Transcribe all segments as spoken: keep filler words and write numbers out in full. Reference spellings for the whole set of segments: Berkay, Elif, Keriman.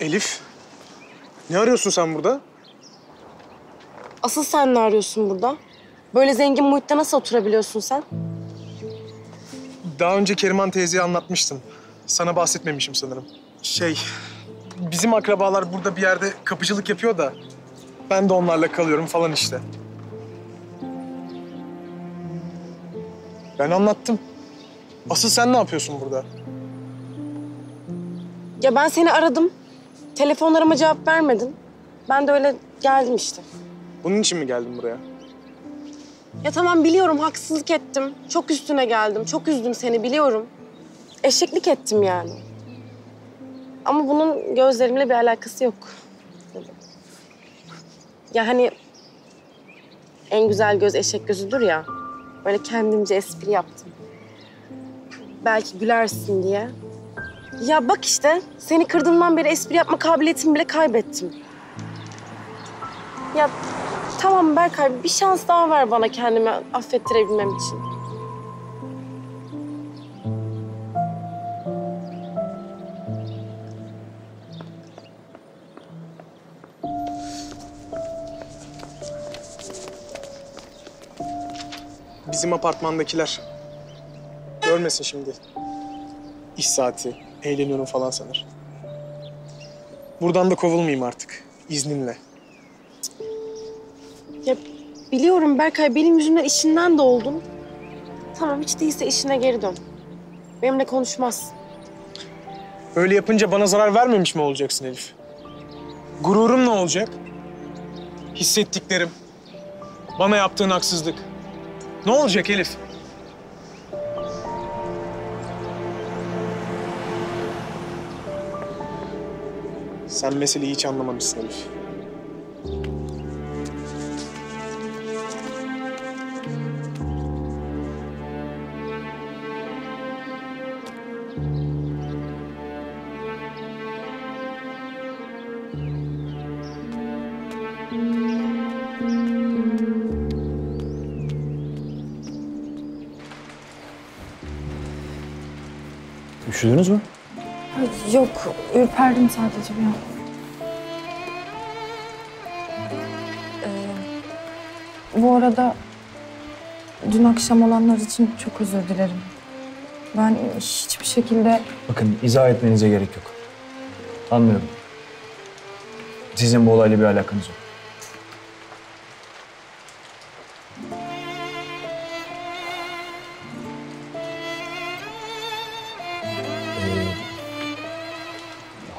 Elif, ne arıyorsun sen burada? Asıl sen ne arıyorsun burada? Böyle zengin muhitte nasıl oturabiliyorsun sen? Daha önce Keriman teyzeye anlatmıştım. Sana bahsetmemişim sanırım. Şey, bizim akrabalar burada bir yerde kapıcılık yapıyor da... ben de onlarla kalıyorum falan işte. Ben anlattım. Asıl sen ne yapıyorsun burada? Ya ben seni aradım. Telefonlarıma cevap vermedin. Ben de öyle geldim işte. Bunun için mi geldin buraya? Ya tamam biliyorum, haksızlık ettim. Çok üstüne geldim. Çok üzdüm seni biliyorum. Eşeklik ettim yani. Ama bunun gözlerimle bir alakası yok. Ya hani en güzel göz eşek gözüdür ya. Böyle kendimce espri yaptım. Belki gülersin diye. Ya bak işte, seni kırdığımdan beri espri yapma kabiliyetimi bile kaybettim. Ya tamam Berkay, bir şans daha ver bana kendimi affettirebilmem için. Bizim apartmandakiler görmesin şimdi. İş saati, eğleniyorum falan sanır. Buradan da kovulmayayım artık, izninle. Ya biliyorum Berkay, benim yüzümden işinden de oldun. Tamam, hiç değilse işine geri dön. Benimle konuşmaz. Öyle yapınca bana zarar vermemiş mi olacaksın Elif? Gururum ne olacak? Hissettiklerim, bana yaptığın haksızlık. Ne olacak Elif? Sen meseleyi hiç anlamamışsın Elif. Üşüdünüz mü? Yok, ürperdim sadece bir an. Ee, bu arada dün akşam olanlar için çok özür dilerim. Ben hiçbir şekilde... Bakın, izah etmenize gerek yok. Anlıyorum. Sizin bu olayla bir alakanız yok.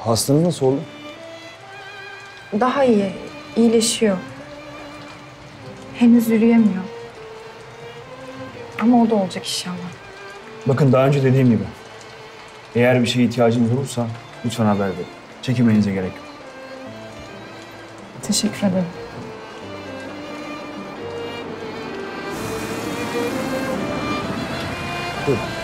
Hastanız nasıl oldu? Daha iyi, iyileşiyor. Henüz yürüyemiyor. Ama o da olacak inşallah. Bakın daha önce dediğim gibi, eğer bir şeye ihtiyacınız olursa lütfen haber verin. Çekinmenize gerek yok. Teşekkür ederim. Buyurun.